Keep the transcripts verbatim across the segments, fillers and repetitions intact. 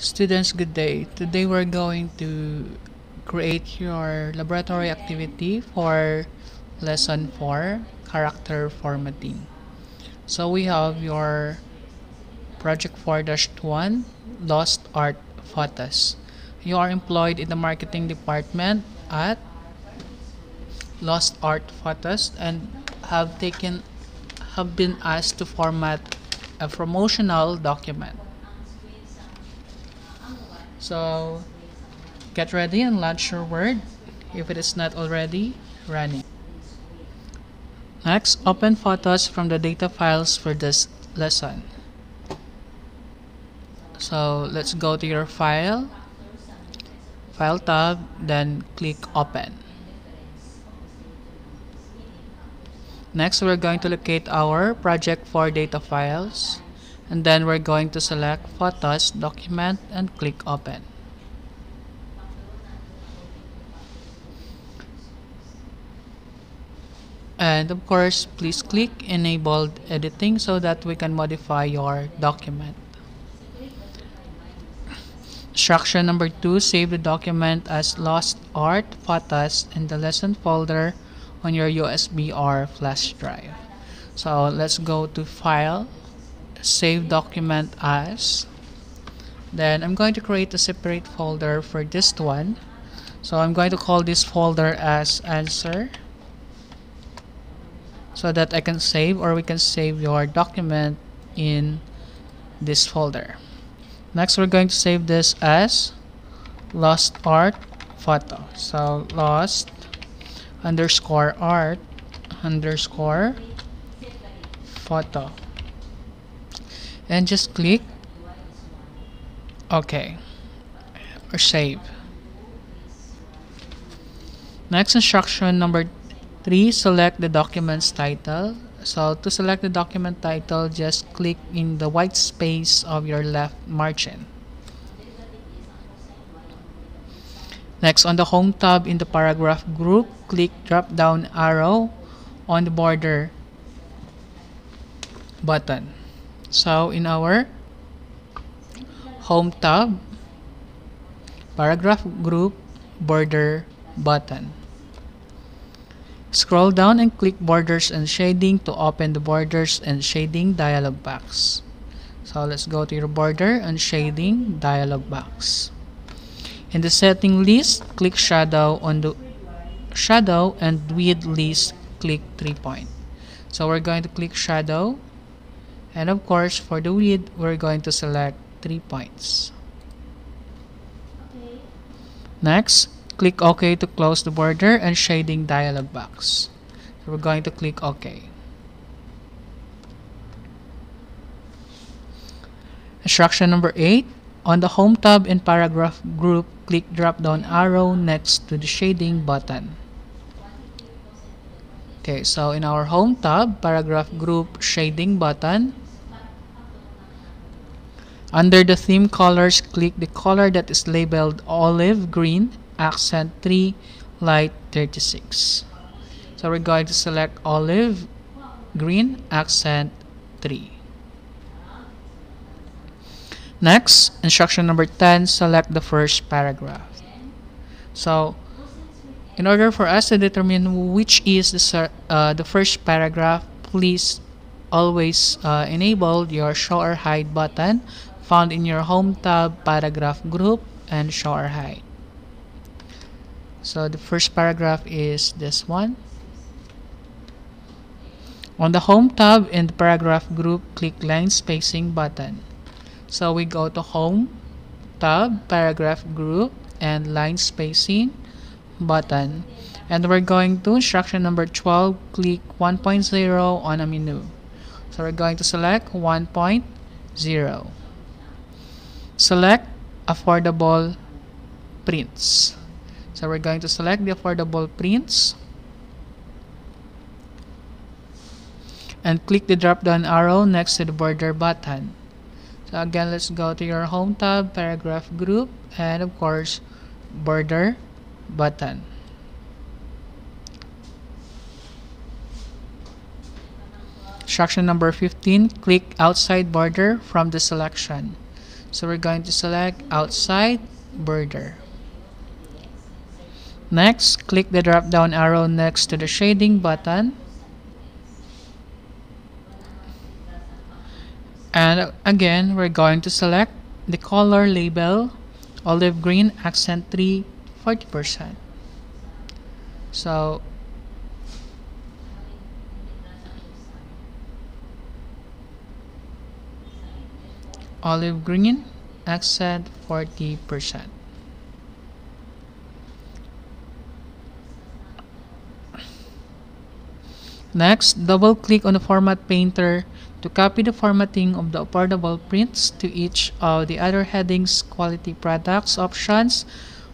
Students, good day. Today we're going to create your laboratory activity for lesson four, character formatting. So we have your project four dash one, lost art photos. You are employed in the marketing department at Lost Art Photos and have taken have been asked to format a promotional document. So get ready and launch your Word if it is not already running. Next, open photos from the data files for this lesson. So let's go to your file, file tab, then click open. Next, we're going to locate our project four data files, and then we're going to select photos, document, and click open. And of course, please click enable editing so that we can modify your document. Instruction number two, save the document as lost art photos in the lesson folder on your U S B or flash drive. So let's go to file, save document as, then I'm going to create a separate folder for this one. So I'm going to call this folder as answer so that I can save, or we can save your document in this folder. Next, we're going to save this as lost art photo. So lost underscore art underscore photo, and just click OK or save. Next, instruction number three, select the document's title. So to select the document title, just click in the white space of your left margin. Next, on the Home tab in the Paragraph group, click drop-down arrow on the border button. So in our Home tab, Paragraph group, border button. Scroll down and click Borders and Shading to open the Borders and Shading dialog box. So let's go to your Border and Shading dialog box. In the setting list, click shadow on the shadow, and width list, click three point. So we're going to click shadow, and of course for the width we're going to select three points. Okay. Next, click OK to close the border and shading dialog box. So we're going to click OK. Instruction number eight. On the Home tab in Paragraph group, click drop-down arrow next to the Shading button. Okay, so in our Home tab, Paragraph group, Shading button. Under the theme colors, click the color that is labeled Olive Green, Accent three, Light thirty-six. So we're going to select Olive Green, Accent three. Next, instruction number ten, select the first paragraph. So, in order for us to determine which is the, uh, the first paragraph, please always uh, enable your Show or Hide button found in your Home tab, Paragraph group, and Show or Hide. So, the first paragraph is this one. On the Home tab in the Paragraph group, click Line Spacing button. So we go to Home tab, Paragraph group, and Line Spacing button. And we're going to instruction number twelve, click one point zero on a menu. So we're going to select one point zero. Select affordable prints. So we're going to select the affordable prints. And click the drop-down arrow next to the border button. So again, let's go to your Home tab, Paragraph group, and of course, border button. Instruction number fifteen, click outside border from the selection. So we're going to select outside border. Next, click the drop down arrow next to the shading button. And again, we're going to select the color label, olive green, accent three, forty percent. So olive green, accent forty percent. Next, double click on the format painter to copy the formatting of the affordable prints to each of the other headings, quality products, options,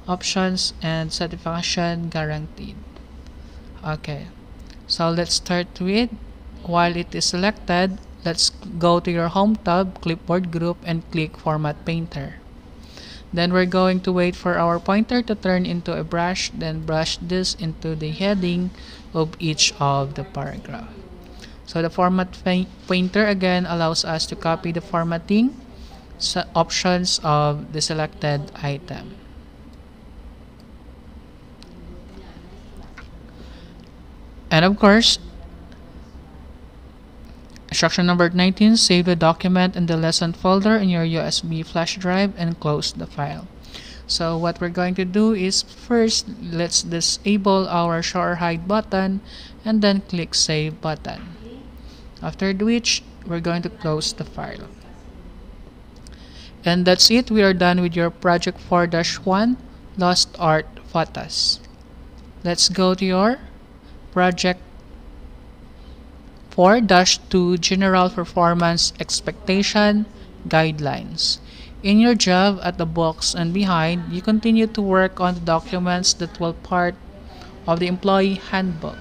options, and satisfaction guaranteed. Okay, so let's start with, while it is selected, let's go to your Home tab, Clipboard Group, and click Format Painter. Then we're going to wait for our pointer to turn into a brush, then brush this into the heading of each of the paragraph. So the format painter again allows us to copy the formatting options of the selected item. And of course, instruction number nineteen, save the document in the lesson folder in your U S B flash drive and close the file. So what we're going to do is, first, let's disable our show or hide button and then click save button. After which, we're going to close the file. And that's it. We are done with your project four dash one, Lost Art Photos. Let's go to your project four dash two, General Performance Expectation Guidelines. In your job at the box and behind, you continue to work on the documents that will part of the employee handbook.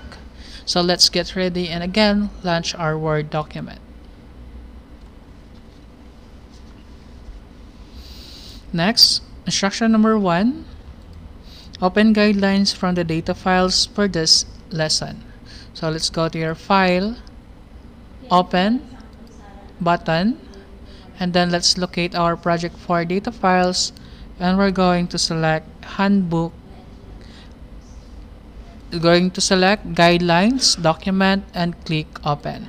So let's get ready and again launch our Word document. Next, instruction number one, open guidelines from the data files for this lesson. So let's go to your File, Open button, and then let's locate our project four data files, and we're going to select handbook, we're going to select guidelines document and click open.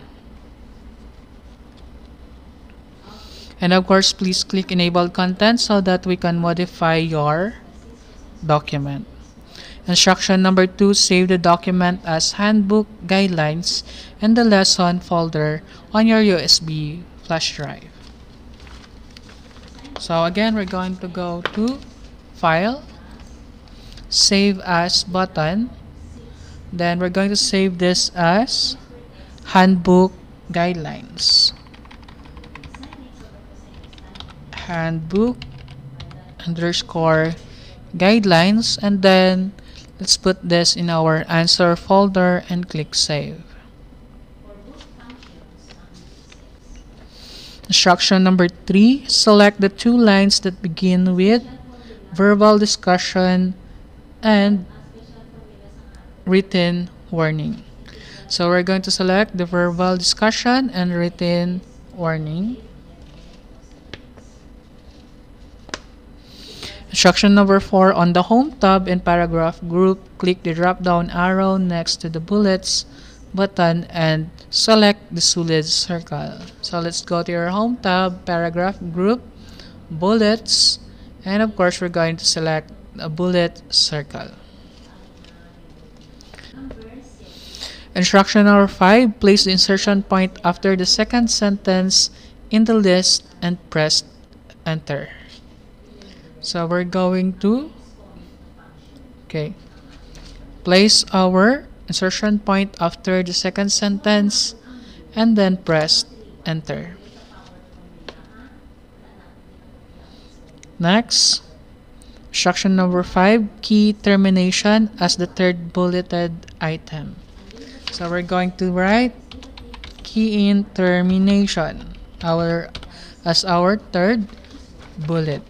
And of course, please click enable content so that we can modify your document. Instruction number two, save the document as handbook guidelines in the lesson folder on your U S B flash drive. So again, we're going to go to File, Save As button. Then we're going to save this as Handbook Guidelines. Handbook underscore guidelines, and then let's put this in our answer folder and click Save. Instruction number three, select the two lines that begin with verbal discussion and written warning. So we're going to select the verbal discussion and written warning. Instruction number four, on the Home tab and Paragraph Group, click the drop-down arrow next to the bullets button and select the solid circle. So let's go to your Home tab, Paragraph Group, Bullets, and of course we're going to select a bullet circle. Instruction number five, place the insertion point after the second sentence in the list and press enter. So we're going to okay place our insertion point after the second sentence and then press enter. Next, instruction number five, key termination as the third bulleted item. So we're going to write key in termination our as our third bullet.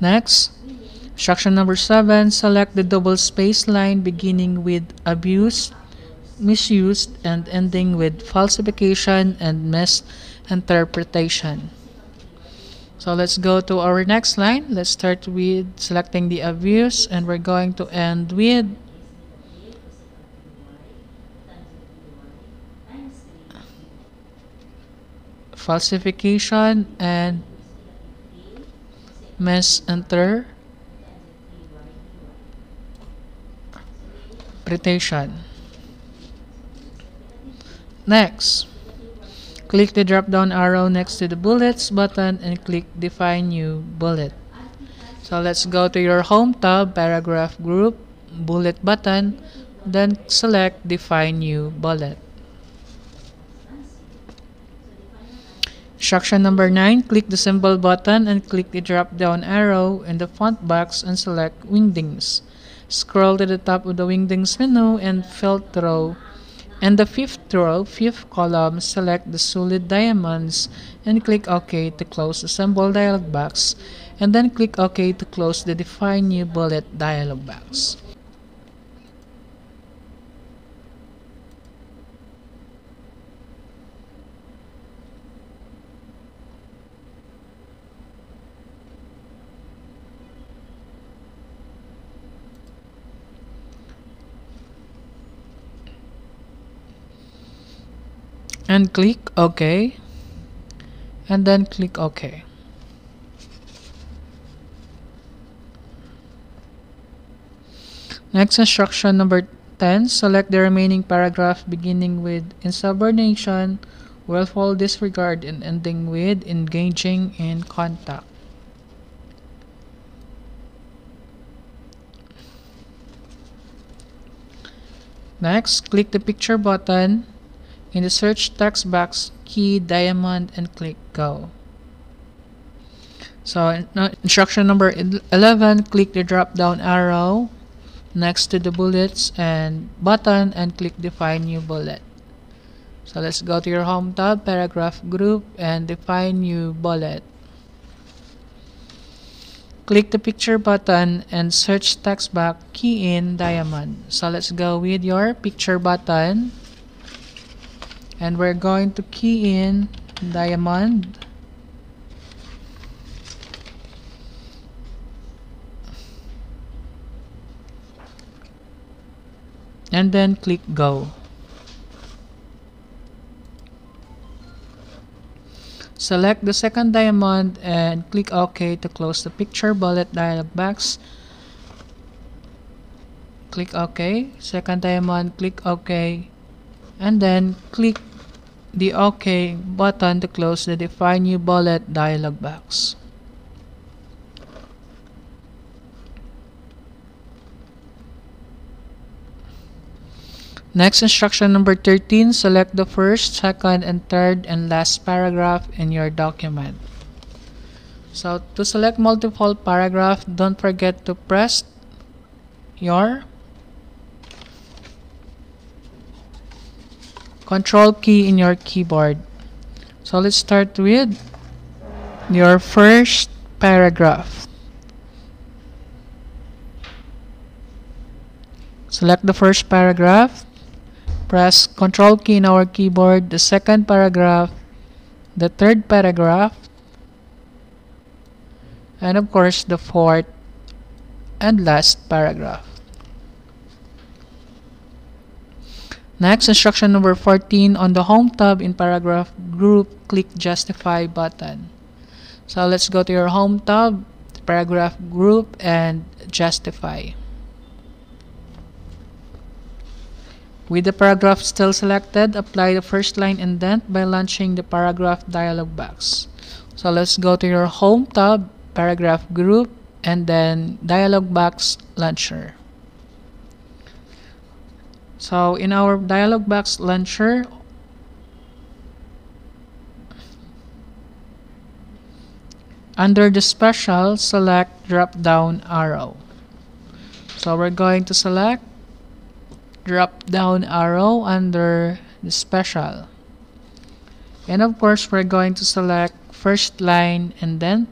Next, instruction number seven, select the double space line beginning with abuse misused, and ending with falsification and misinterpretation. So let's go to our next line. Let's start with selecting the obvious, and we're going to end with falsification and misinterpretation. Next, click the drop-down arrow next to the bullets button and click define new bullet. So let's go to your home tab, paragraph group, bullet button, then select define new bullet. Instruction number nine, click the symbol button and click the drop-down arrow in the font box and select Wingdings. Scroll to the top of the Wingdings menu and fifth row. And the fifth row, fifth column, select the solid diamonds and click OK to close the symbol dialog box, and then click OK to close the define new bullet dialog box. And click OK, and then click OK. Next, instruction number ten, select the remaining paragraph beginning with insubordination, willful disregard, and ending with engaging in contact. Next, click the picture button. In the search text box, key diamond and click go. So instruction number eleven, click the drop down arrow next to the bullets and button and click define new bullet. So let's go to your home tab, paragraph group, and define new bullet. Click the picture button and search text box, key in diamond. So let's go with your picture button. And we're going to key in diamond. And then click go. Select the second diamond and click OK to close the picture bullet dialog box. Click OK. Second diamond, click OK. And then click the OK button to close the define new bullet dialog box. Next, instruction number thirteen, select the first, second, and third and last paragraph in your document. So to select multiple paragraphs, don't forget to press your Control key in your keyboard. So let's start with your first paragraph. Select the first paragraph. Press Control key in our keyboard. The second paragraph. The third paragraph. And of course the fourth and last paragraph. Next, instruction number fourteen, on the Home tab in Paragraph Group, click Justify button. So let's go to your Home tab, Paragraph Group, and Justify. With the paragraph still selected, apply the first line indent by launching the Paragraph dialog box. So let's go to your Home tab, Paragraph Group, and then Dialog Box Launcher. So in our dialog box launcher, under the special, select drop down arrow. So we're going to select drop down arrow under the special. And of course, we're going to select first line and then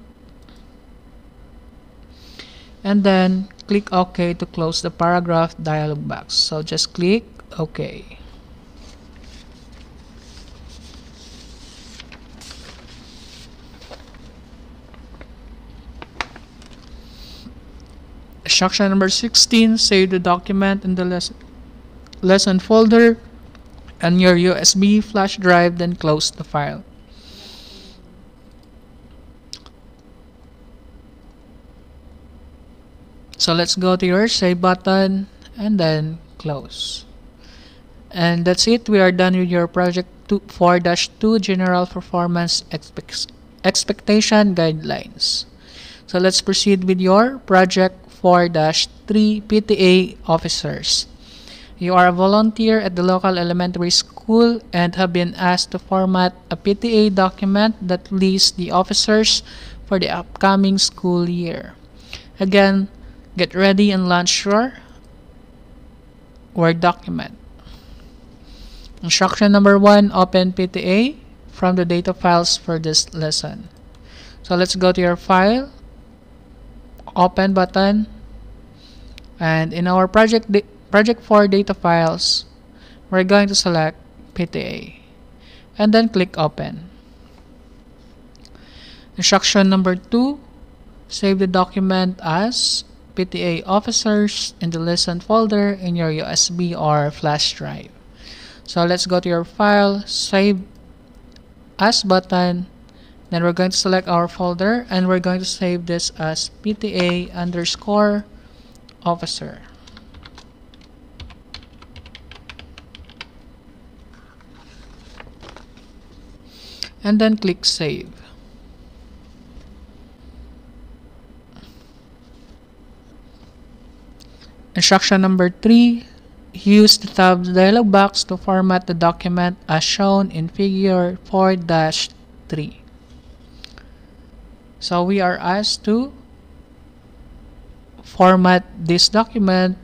and then click OK to close the paragraph dialog box. So just click OK. Instruction number sixteen, save the document in the lesson, lesson folder and your U S B flash drive, then close the file. So let's go to your save button and then close. And that's it. We are done with your project four dash two General Performance Expect Expectation Guidelines. So let's proceed with your project four dash three P T A Officers. You are a volunteer at the local elementary school and have been asked to format a P T A document that lists the officers for the upcoming school year. Again, get ready and launch your Word document. Instruction number one, open P T A from the data files for this lesson. So let's go to your file, open button, and in our project project four data files, we're going to select P T A and then click open. Instruction number two, save the document as P T A Officers in the lesson folder in your U S B or flash drive. So let's go to your file, save as button, then we're going to select our folder and we're going to save this as P T A underscore officer. And then click save. Instruction number three, use the tab dialog box to format the document as shown in figure four dash three. So we are asked to format this document.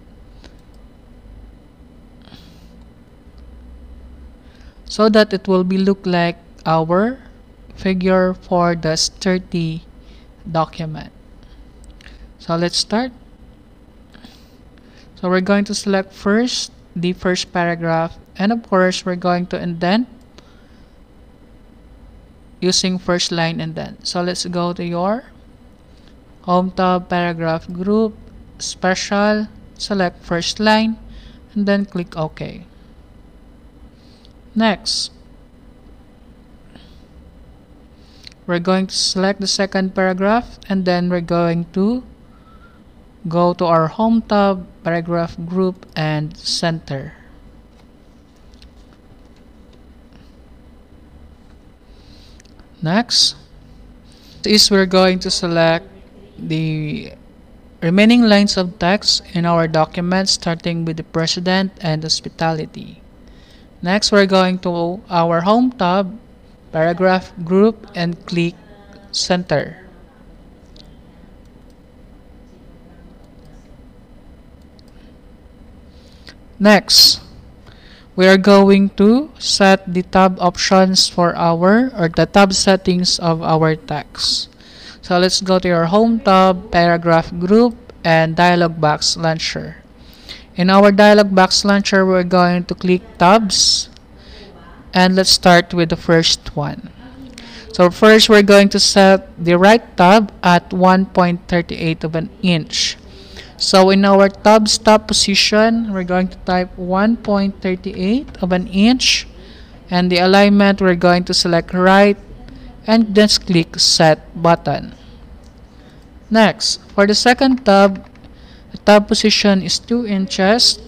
So that it will be look like our figure four dash thirty document. So let's start. So we're going to select first the first paragraph, and of course we're going to indent using first line indent. So let's go to your home tab, paragraph group, special, select first line, and then click OK. Next, we're going to select the second paragraph, and then we're going to go to our home tab, paragraph group, and center. Next is we're going to select the remaining lines of text in our document, starting with the president and hospitality. Next, we're going to our home tab, paragraph group, and click center. Next, we are going to set the tab options for our, or the tab settings of our text. So let's go to your home tab, paragraph group, and dialog box launcher. In our dialog box launcher, we're going to click tabs, and let's start with the first one. So first, we're going to set the right tab at one point three eight of an inch. So in our tab's top position, we're going to type one point three eight of an inch, and the alignment, we're going to select right and then click set button. Next, for the second tab, the tab position is two inches,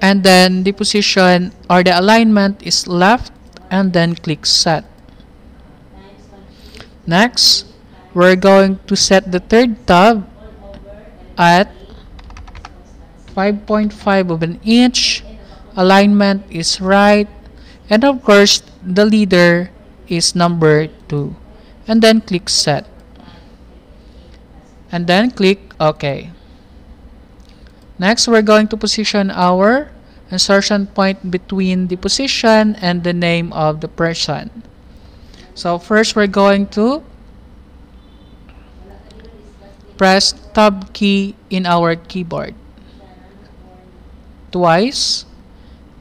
and then the position or the alignment is left, and then click set. Next, we're going to set the third tab at five point five of an inch, alignment is right, and of course the leader is number two, and then click set, and then click OK. Next, we're going to position our insertion point between the position and the name of the person. So first, we're going to press tab key in our keyboard twice,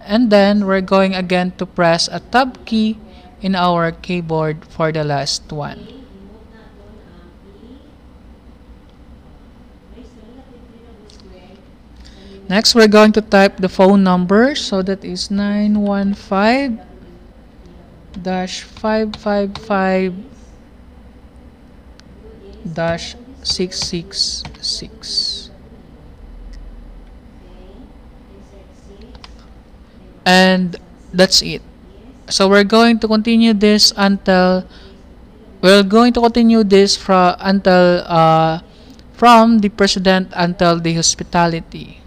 and then we're going again to press a tab key in our keyboard for the last one. Next, we're going to type the phone number. So that is nine one five dash five five five dash six six six. And that's it. So we're going to continue this until we're going to continue this from until uh, from the president until the hospitality.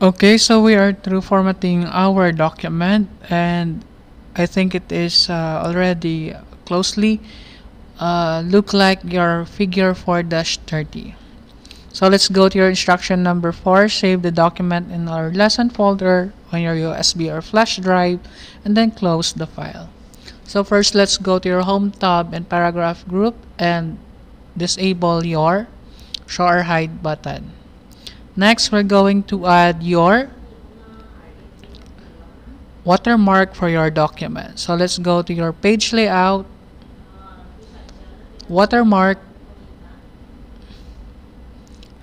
Okay, so we are through formatting our document, and I think it is uh, already closely uh, look like your figure four dash thirty. So let's go to your instruction number four. Save the document in our lesson folder on your U S B or flash drive, and then close the file. So first, let's go to your home tab and paragraph group and disable your show or hide button. Next, we're going to add your watermark for your document. So let's go to your page layout, watermark,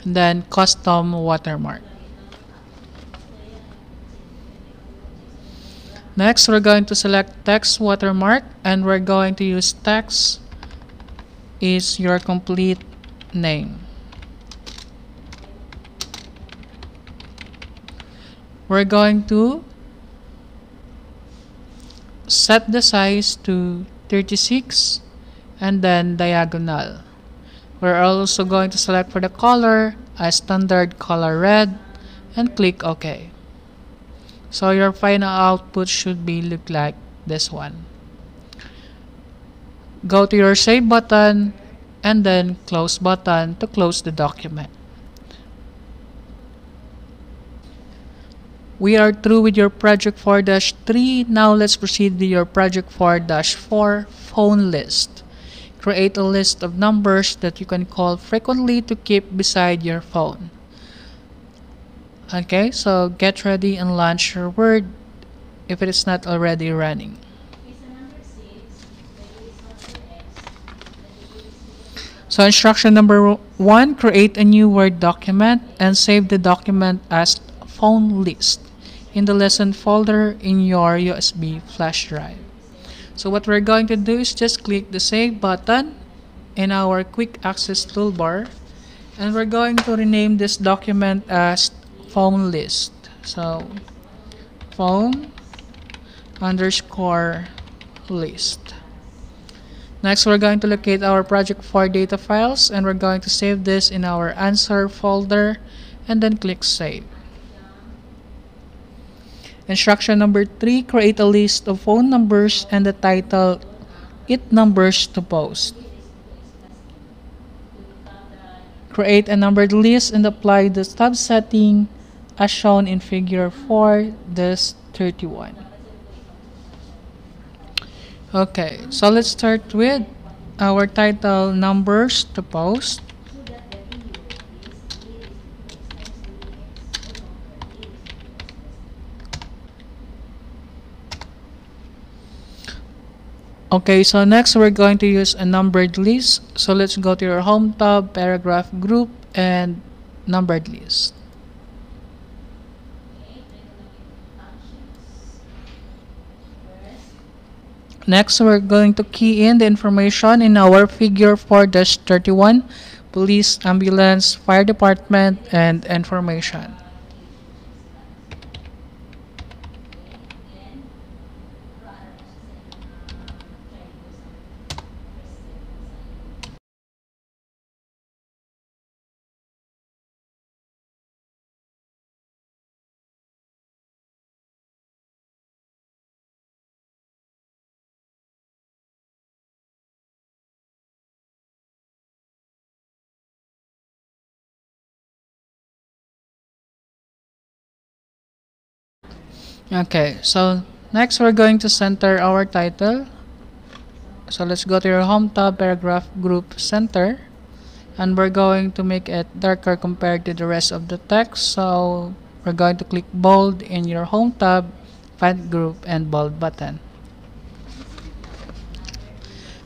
and then custom watermark. Next, we're going to select text watermark, and we're going to use text is your complete name. We're going to set the size to thirty-six and then diagonal. We're also going to select for the color a standard color red and click OK. So your final output should be look like this one. Go to your save button and then close button to close the document. We are through with your project four dash three. Now let's proceed to your project four dash four, phone list. Create a list of numbers that you can call frequently to keep beside your phone. Okay, so get ready and launch your Word if it is not already running. So instruction number one, create a new Word document and save the document as phone list in the lesson folder in your U S B flash drive. So what we're going to do is just click the save button in our quick access toolbar, and we're going to rename this document as phone list. So phone underscore list. Next, we're going to locate our project four data files, and we're going to save this in our answer folder and then click save. Instruction number three, create a list of phone numbers and the title "It Numbers to Post." Create a numbered list and apply the tab setting as shown in figure four dash thirty-one. Okay, so let's start with our title "Numbers to Post." Okay, so next we're going to use a numbered list. So let's go to your Home tab, Paragraph Group, and Numbered List. Next, we're going to key in the information in our Figure four dash thirty-one, Police, Ambulance, Fire Department, and Information. Okay, so next we're going to center our title. So let's go to your Home tab, Paragraph Group, Center, and we're going to make it darker compared to the rest of the text. So we're going to click bold in your Home tab, Font Group, and Bold button.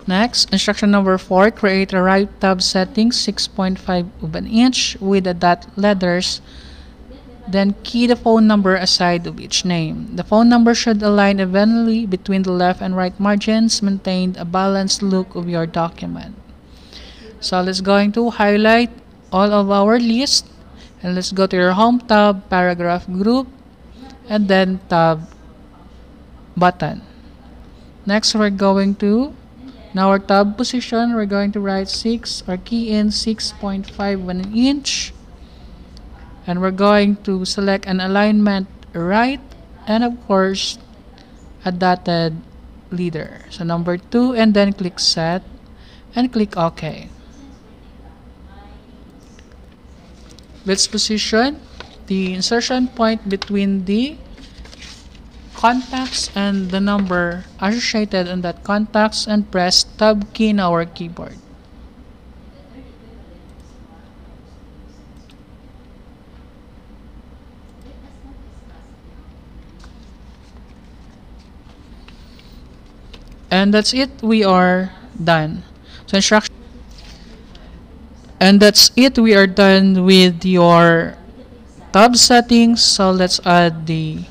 Next, instruction number four, create a right tab setting six point five of an inch with a dot letters. Then key the phone number aside of each name. The phone number should align evenly between the left and right margins. Maintain a balanced look of your document. So let's going to highlight all of our list, and let's go to your Home tab, Paragraph Group, and then Tab button. Next, we're going to, in our tab position, we're going to write six or key in six point five one inch. And we're going to select an alignment right, and of course a dotted leader. So number two, and then click set and click OK. Let's position the insertion point between the contacts and the number associated on that contacts, and press Tab key in our keyboard. And that's it. We are done. So instruction. And that's it. We are done with your tab settings. So let's add the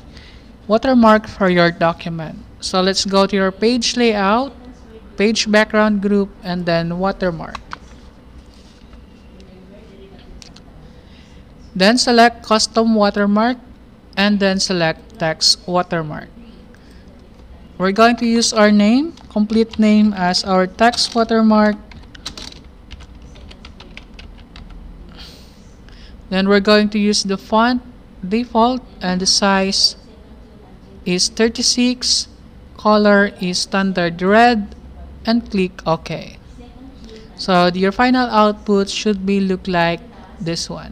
watermark for your document. So let's go to your page layout, page background group, and then watermark. Then select custom watermark, and then select text watermark. We're going to use our name, complete name, as our text watermark. Then we're going to use the font default, and the size is thirty-six, color is standard red, and click OK. So your final output should be look like this one.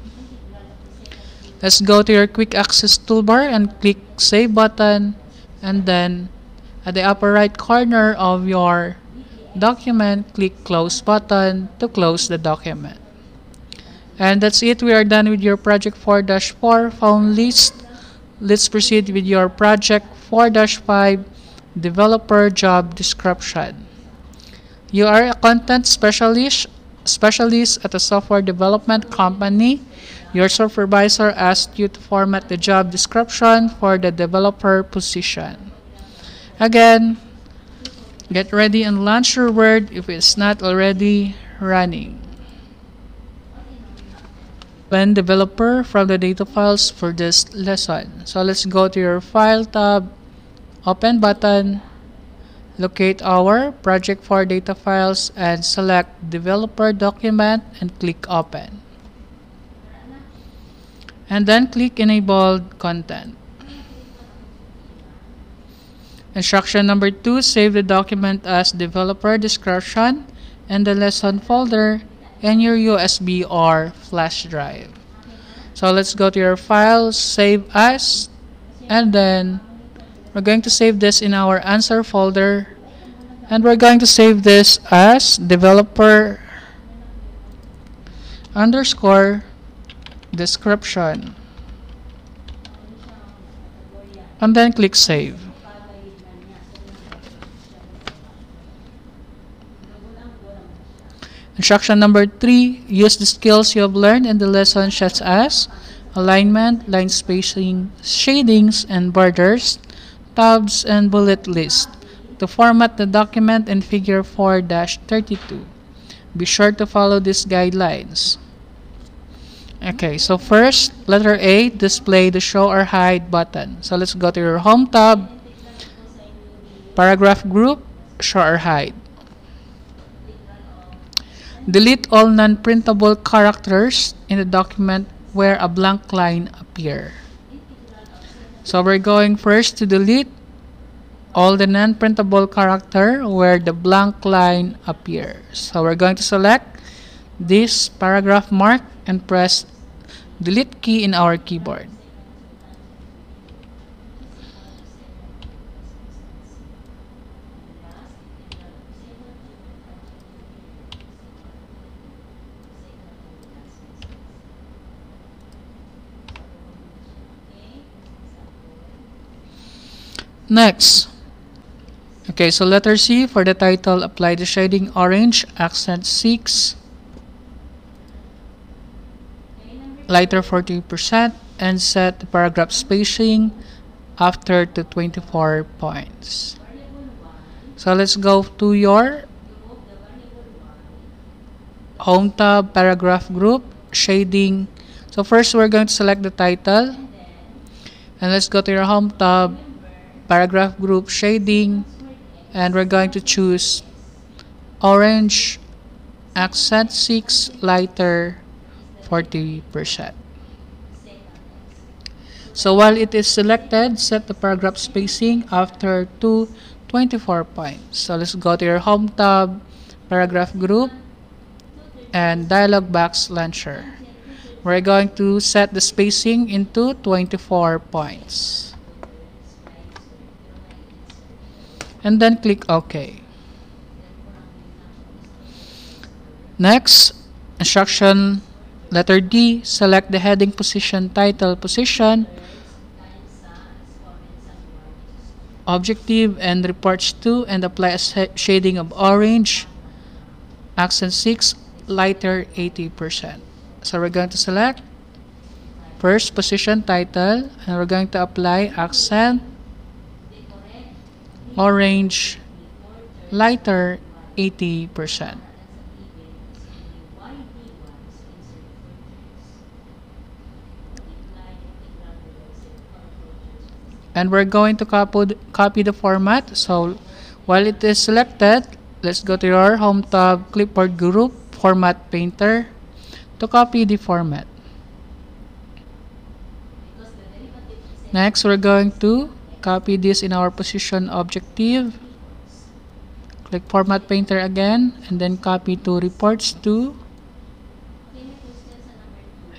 Let's go to your quick access toolbar and click Save button, and then at the upper right corner of your document, click Close button to close the document. And that's it. We are done with your Project four dash four Phone List. Let's proceed with your Project four dash five Developer Job Description. You are a content specialist, specialist at a software development company. Your supervisor asked you to format the job description for the developer position. Again, get ready and launch your Word if it's not already running. Plan developer from the data files for this lesson. So let's go to your File tab, Open button, locate our Project four data files, and select Developer Document and click Open. And then click Enable Content. Instruction number two, save the document as Developer Description in the lesson folder and your U S B or flash drive. So let's go to your File, Save As, and then we're going to save this in our answer folder, and we're going to save this as Developer underscore description, and then click Save. Instruction number three, use the skills you have learned in the lesson such as alignment, line spacing, shadings and borders, tabs and bullet list to format the document in figure four dash thirty-two. Be sure to follow these guidelines. Okay, so first, letter A, display the show or hide button. So let's go to your home tab, paragraph group, show or hide. Delete all non-printable characters in the document where a blank line appears. So we're going first to delete all the non-printable character where the blank line appears. So we're going to select this paragraph mark and press delete key in our keyboard. Next, okay, so letter C, for the title, apply the shading orange, accent six, lighter forty percent, and set the paragraph spacing after to twenty-four points. So let's go to your home tab, paragraph group, shading. So first we're going to select the title, and let's go to your home tab, paragraph group, shading, and we're going to choose orange, accent six, lighter forty percent. So while it is selected, set the paragraph spacing after to twenty-four points. So let's go to your home tab, paragraph group, and dialog box launcher. We're going to set the spacing into twenty-four points. And then click OK. Next, instruction letter D, select the heading, position, title, position, objective, and reports to, and apply a shading of orange, accent six, lighter eighty percent. So we're going to select first position, title, and we're going to apply accent orange, lighter eighty percent. And we're going to copy the format. So while it is selected, let's go to your home tab, clipboard group, format painter to copy the format. Next, we're going to copy this in our position objective. Click format painter again and then copy to reports to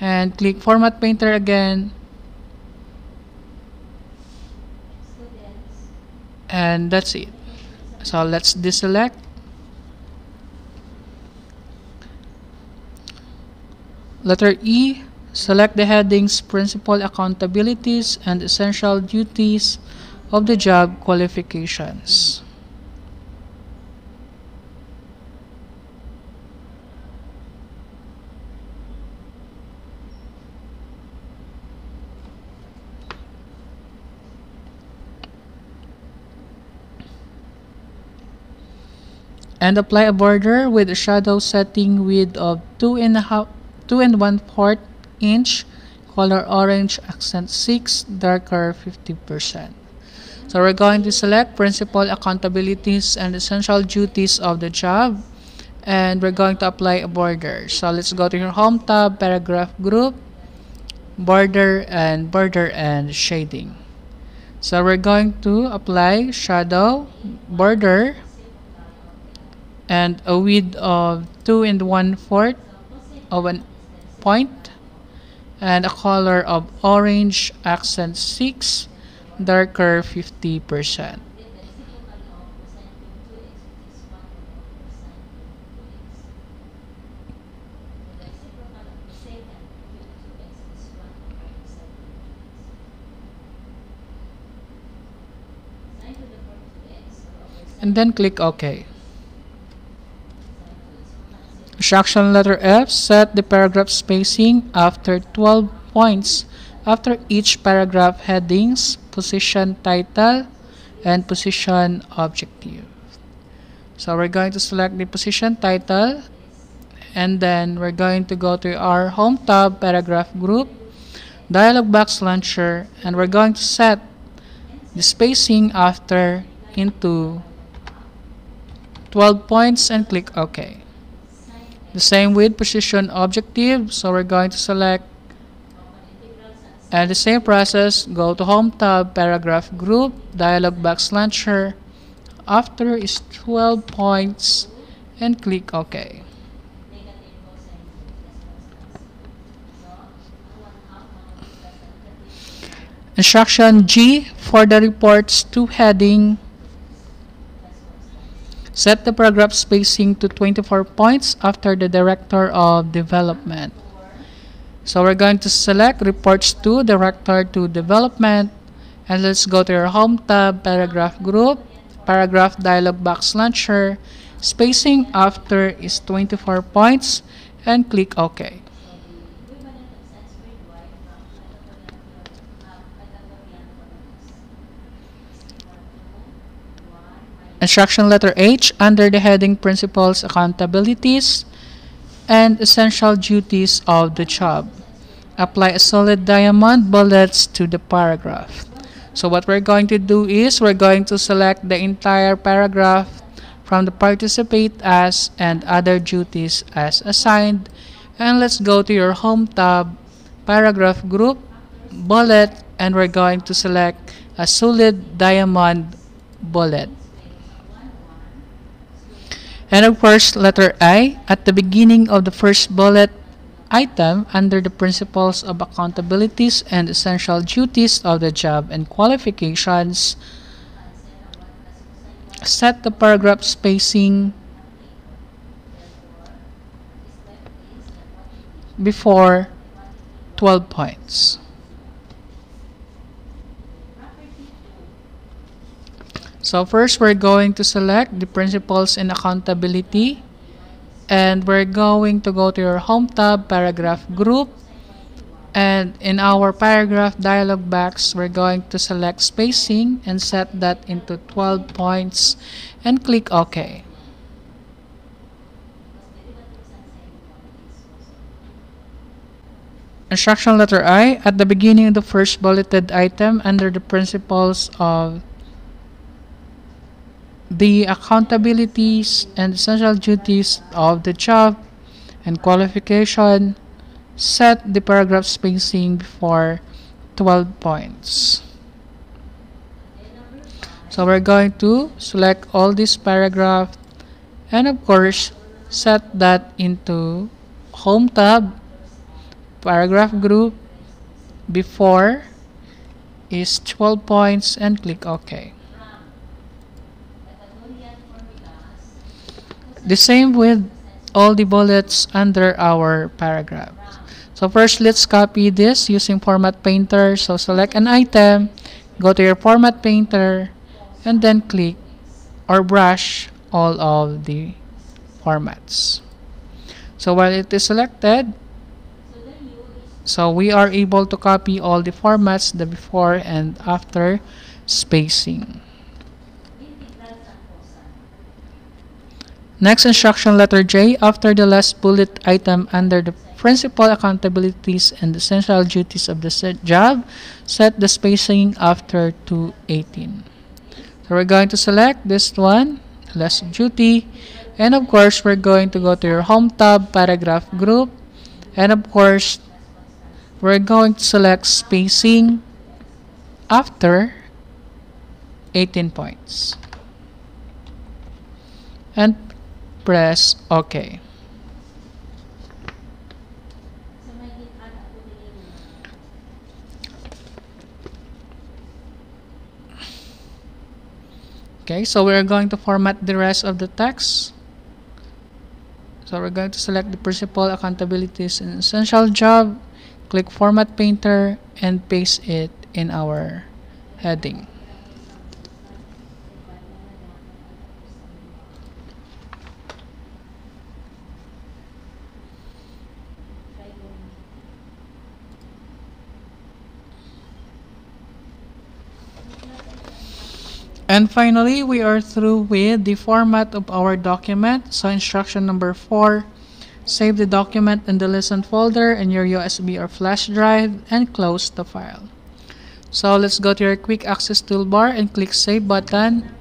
and click format painter again and that's it. So let's deselect. Letter E, select the headings, principal accountabilities, and essential duties of the job qualifications. And apply a border with a shadow setting width of two and a half, two and one fourth inch, color orange, accent six, darker fifty percent. So we're going to select principal accountabilities and essential duties of the job, and we're going to apply a border. So let's go to your home tab, paragraph group, border, and border and shading. So we're going to apply shadow, border, and a width of two and one fourth of an point, and a color of orange, accent six, darker fifty percent. And then click OK. Instruction letter F, set the paragraph spacing after twelve points after each paragraph headings, position title, and position objective. So we're going to select the position title, and then we're going to go to our home tab, paragraph group, dialog box launcher, and we're going to set the spacing after into twelve points and click OK. The same with position objective, so we're going to select, and the same process, go to home tab, paragraph group, dialog box launcher, after is twelve points and click OK. Instruction G, for the reports to heading, set the paragraph spacing to twenty-four points after the Director of Development. So we're going to select reports to, Director to Development, and let's go to your home tab, paragraph group, paragraph dialog box launcher, spacing after is twenty-four points and click OK. Instruction letter H, under the heading Principles, Accountabilities, and Essential Duties of the Job, apply a solid diamond bullets to the paragraph. So what we're going to do is we're going to select the entire paragraph from the Participate As and Other Duties As Assigned, and let's go to your Home tab, Paragraph Group, Bullet, and we're going to select a solid diamond bullet. And of course, letter I, at the beginning of the first bullet item, under the Principles of Accountabilities and Essential Duties of the Job and Qualifications, set the paragraph spacing before twelve points. So first, we're going to select the Principles and Accountability, and we're going to go to your Home tab, Paragraph Group, and in our Paragraph dialog box, we're going to select Spacing and set that into twelve points and click OK. Instruction letter I, at the beginning of the first bulleted item, under the Principles of the Accountabilities and Essential Duties of the Job and Qualification, set the paragraph spacing before twelve points. So we're going to select all this paragraph, and of course set that into Home tab, Paragraph Group, before is twelve points and click OK. The same with all the bullets under our paragraph. So first, let's copy this using Format Painter. So select an item, go to your Format Painter, and then click or brush all of the formats. So while it is selected, so we are able to copy all the formats, the before and after spacing. Next, instruction letter J, after the last bullet item, under the Principles, Accountabilities, and Essential Duties of the Job, set the spacing after two eighteen. So we're going to select this one, last duty, and of course we're going to go to your Home tab, Paragraph Group, and of course we're going to select spacing after eighteen points and press OK. Okay, so we're going to format the rest of the text. So we're going to select the Principles, Accountabilities, and Essential Job, click Format Painter, and paste it in our heading. And finally, we are through with the format of our document. So instruction number four, save the document in the lesson folder in your U S B or flash drive and close the file. So let's go to your quick access toolbar and click save button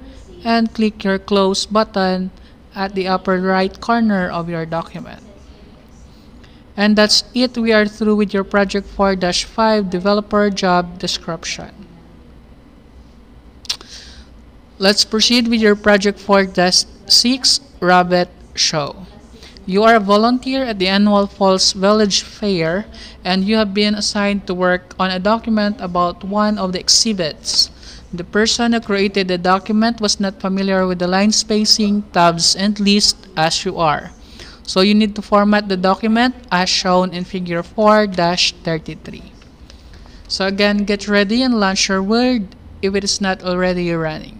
and click your close button at the upper right corner of your document. And that's it. We are through with your project four dash five developer job description. Let's proceed with your project four dash six Rabbit Show. You are a volunteer at the annual Falls Village Fair and you have been assigned to work on a document about one of the exhibits. The person who created the document was not familiar with the line spacing, tabs, and lists as you are. So you need to format the document as shown in figure four dash thirty-three. So again, get ready and launch your Word if it is not already running.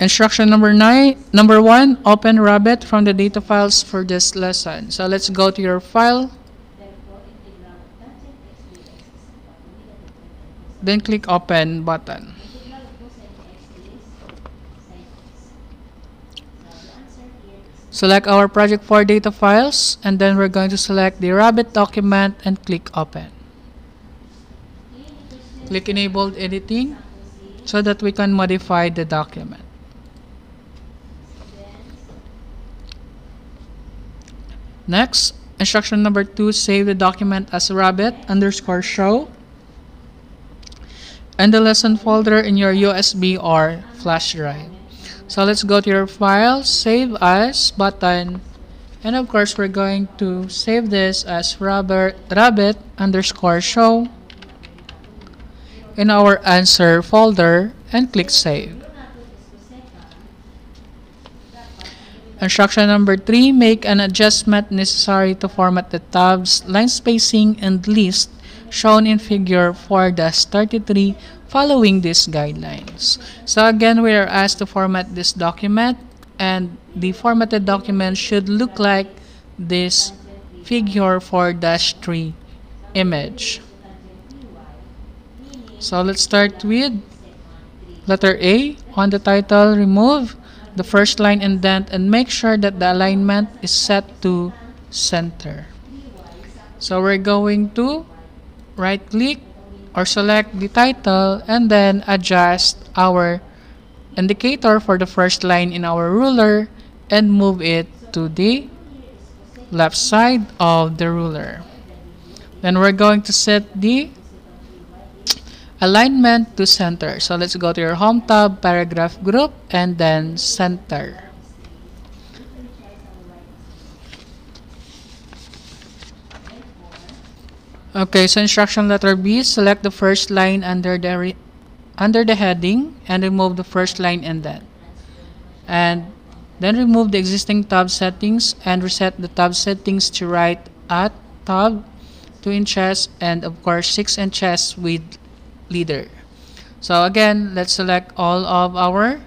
Instruction number nine, number one, open Rabbit from the data files for this lesson. So let's go to your file. Then click open button. Select our project four data files and then we're going to select the Rabbit document and click open. Click enabled editing so that we can modify the document. Next, instruction number two, save the document as rabbit underscore show and the lesson folder in your U S B or flash drive. So let's go to your file, save as button, and of course we're going to save this as rabbit, rabbit underscore show in our answer folder and click save. Instruction number three, make an adjustment necessary to format the tabs, line spacing, and list shown in figure four dash thirty-three following these guidelines. So again, we are asked to format this document, and the formatted document should look like this figure four dash three image. So let's start with letter A. On the title, remove the first line indent and make sure that the alignment is set to center. So we're going to right click or select the title and then adjust our indicator for the first line in our ruler and move it to the left side of the ruler. Then we're going to set the alignment to center. So let's go to your home tab, paragraph group, and then center. Okay, so instruction letter B, select the first line under the re under the heading and remove the first line indent. And then remove the existing tab settings and reset the tab settings to right at tab two inches and of course six inches with leader. So again, let's select all of our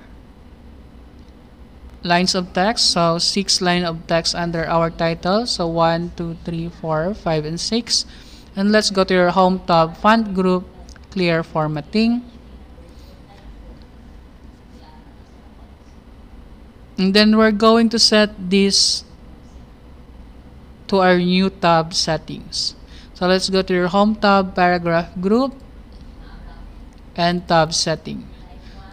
lines of text. So six lines of text under our title. So one, two, three, four, five, and six. And let's go to your home tab, font group, clear formatting. And then we're going to set this to our new tab settings. So let's go to your home tab, paragraph group, and tab setting.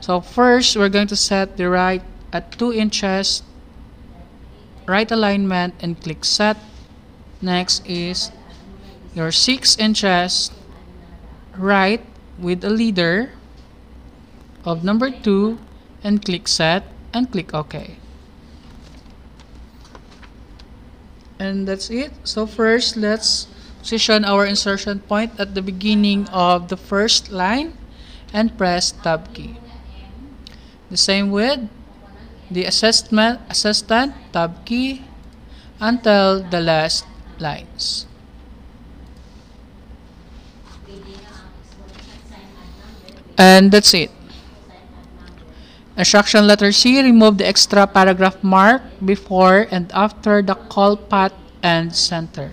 So first, we're going to set the right at two inches, right alignment, and click set. Next is your six inches, right with a leader of number two, and click set, and click OK. And that's it. So first, let's position our insertion point at the beginning of the first line and press tab key. The same with the assessment assistant tab key until the last lines. And that's it. Instruction letter C, remove the extra paragraph mark before and after the call path and center.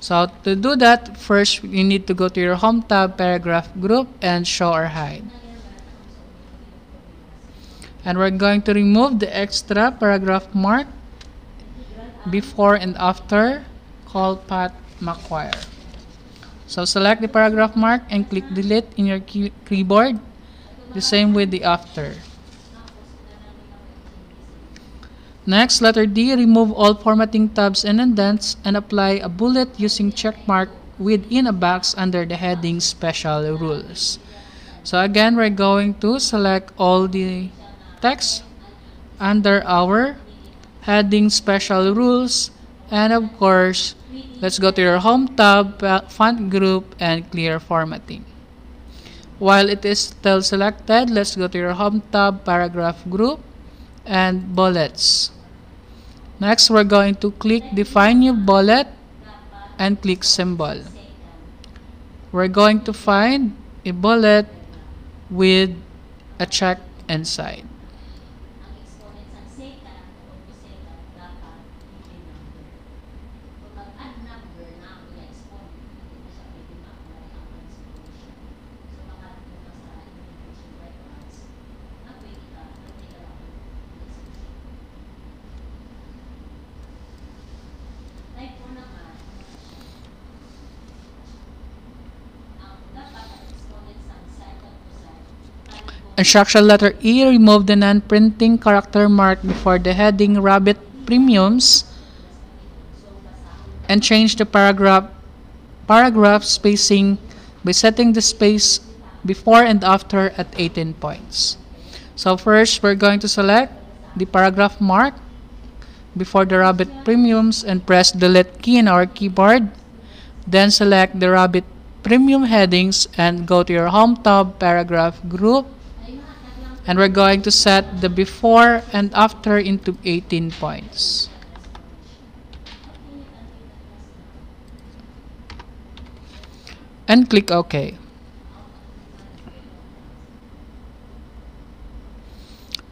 So to do that, first you need to go to your Home tab, Paragraph Group, and Show or Hide. And we're going to remove the extra paragraph mark before and after call path McGuire. So select the paragraph mark and click delete in your key keyboard. The same with the after. Next, letter D, remove all formatting tabs and indents and apply a bullet using checkmark within a box under the heading Special Rules. So again, we're going to select all the text under our heading Special Rules, and of course, let's go to your Home tab, Font Group, and Clear Formatting. While it is still selected, let's go to your Home tab, Paragraph Group, and Bullets. Next, we're going to click Define New Bullet and click Symbol. We're going to find a bullet with a check inside. Instruction letter E, remove the non-printing character mark before the heading Rabbit Premiums and change the paragraph paragraph spacing by setting the space before and after at eighteen points. So first, we're going to select the paragraph mark before the Rabbit Premiums and press delete key in our keyboard. Then select the Rabbit Premium headings and go to your Home tab, Paragraph Group, and we're going to set the before and after into eighteen points. And click OK.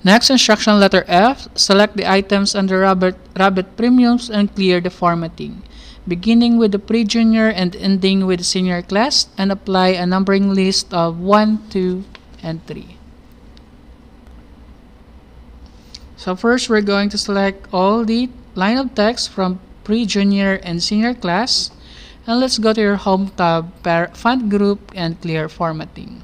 Next, instruction letter F, select the items under Rabbit, Rabbit Premiums and clear the formatting, beginning with the pre-junior and ending with the senior class, and apply a numbering list of one, two, and three. So first, we're going to select all the line of text from pre-junior and senior class, and let's go to your Home tab, Font Group, and Clear Formatting.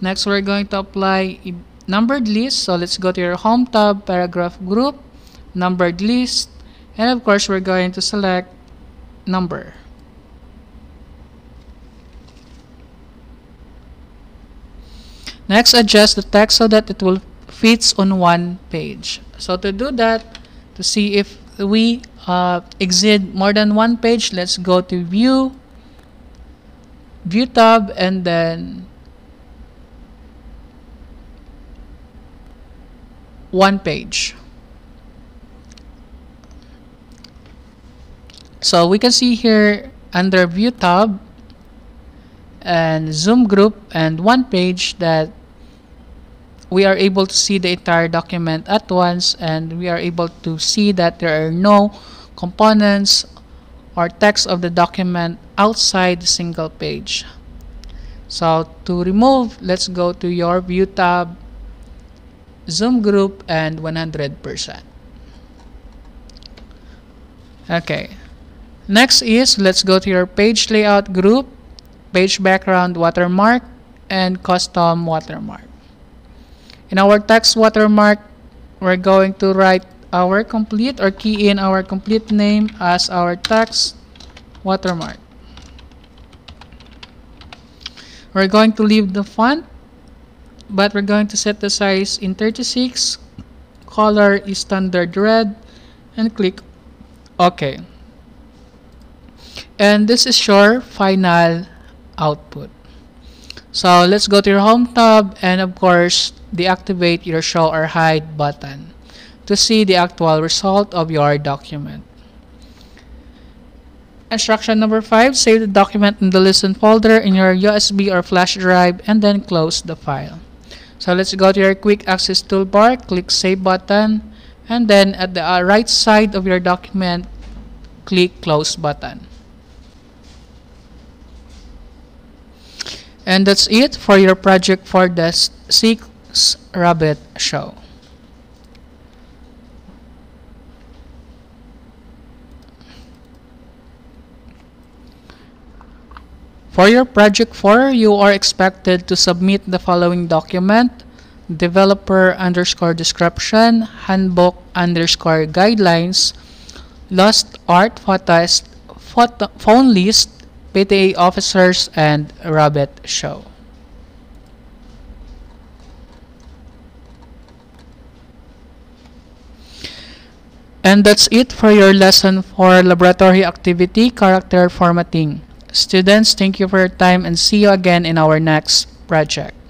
Next, we're going to apply a numbered list, so let's go to your Home tab, Paragraph Group, Numbered List, and of course, we're going to select number. Next, adjust the text so that it will fits on one page. So to do that, to see if we uh, exceed more than one page, let's go to View, View tab, and then One Page. So we can see here under View tab and Zoom Group and One Page that we are able to see the entire document at once, and we are able to see that there are no components or text of the document outside the single page. So to remove, let's go to your View tab, Zoom Group, and one hundred percent. Okay. Next is, let's go to your Page Layout Group, Page Background Watermark, and Custom Watermark. In our text watermark, we're going to write our complete or key in our complete name as our text watermark. We're going to leave the font, but we're going to set the size in thirty-six, color is standard red, and click OK. And this is your final output. So let's go to your Home tab and of course deactivate your Show or Hide button to see the actual result of your document. Instruction number five, save the document in the listen folder in your U S B or flash drive and then close the file. So let's go to your quick access toolbar, click save button, and then at the uh, right side of your document, click close button. And that's it for your project for the six Rabbit Show. For your project four, you are expected to submit the following document: developer underscore description, handbook underscore guidelines, lost art photos, photo, phone list, P T A officers, and Rabbit Show. And that's it for your lesson for laboratory activity, character formatting. Students, thank you for your time and see you again in our next project.